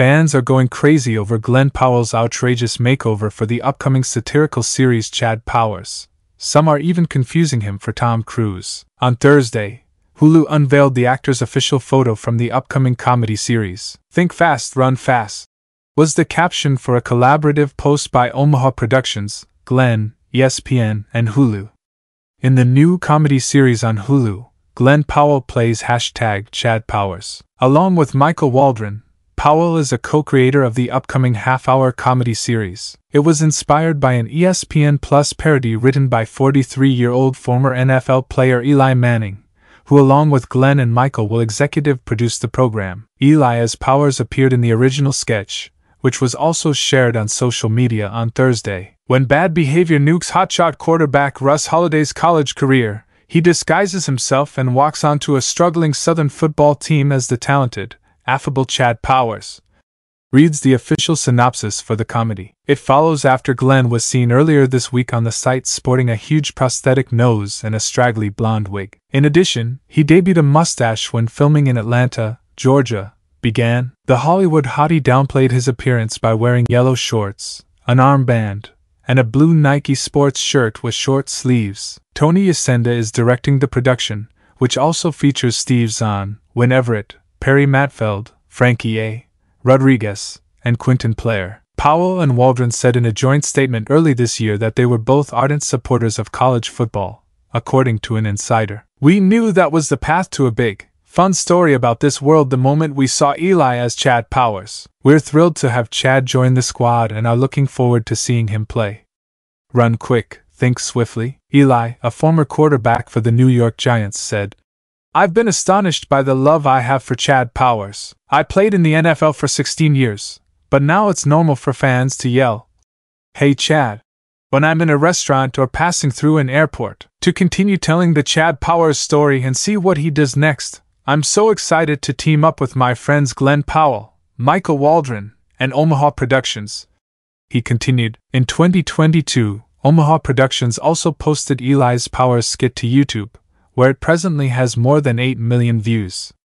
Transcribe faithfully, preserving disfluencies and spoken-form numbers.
Fans are going crazy over Glen Powell's outrageous makeover for the upcoming satirical series Chad Powers. Some are even confusing him for Tom Cruise. On Thursday, Hulu unveiled the actor's official photo from the upcoming comedy series. Think Fast, Run Fast was the caption for a collaborative post by Omaha Productions, Glen, E S P N, and Hulu. In the new comedy series on Hulu, Glen Powell plays hashtag Chad Powers. Along with Michael Waldron, Powell is a co-creator of the upcoming half-hour comedy series. It was inspired by an E S P N Plus parody written by forty-three-year-old former N F L player Eli Manning, who along with Glen and Michael will executive produce the program. Eli as Powers appeared in the original sketch, which was also shared on social media on Thursday. When bad behavior nukes hotshot quarterback Russ Holiday's college career, he disguises himself and walks onto a struggling Southern football team as the talented, affable Chad Powers, reads the official synopsis for the comedy. It follows after Glen was seen earlier this week on the site sporting a huge prosthetic nose and a straggly blonde wig. In addition, he debuted a mustache when filming in Atlanta, Georgia, began. The Hollywood hottie downplayed his appearance by wearing yellow shorts, an armband, and a blue Nike sports shirt with short sleeves. Tony Yacenda is directing the production, which also features Steve Zahn, Wynn Everett, Perry Matfeld, Frankie A. Rodriguez, and Quentin Player. Powell and Waldron said in a joint statement early this year that they were both ardent supporters of college football, according to an insider. "We knew that was the path to a big, fun story about this world the moment we saw Eli as Chad Powers. We're thrilled to have Chad join the squad and are looking forward to seeing him play. Run quick, think swiftly." Eli, a former quarterback for the New York Giants, said, "I've been astonished by the love I have for Chad Powers. I played in the N F L for sixteen years, but now it's normal for fans to yell, 'Hey Chad,' when I'm in a restaurant or passing through an airport. To continue telling the Chad Powers story and see what he does next, I'm so excited to team up with my friends Glen Powell, Michael Waldron, and Omaha Productions," he continued. In twenty twenty-two, Omaha Productions also posted Eli's Powers skit to YouTube, where it presently has more than eight million views.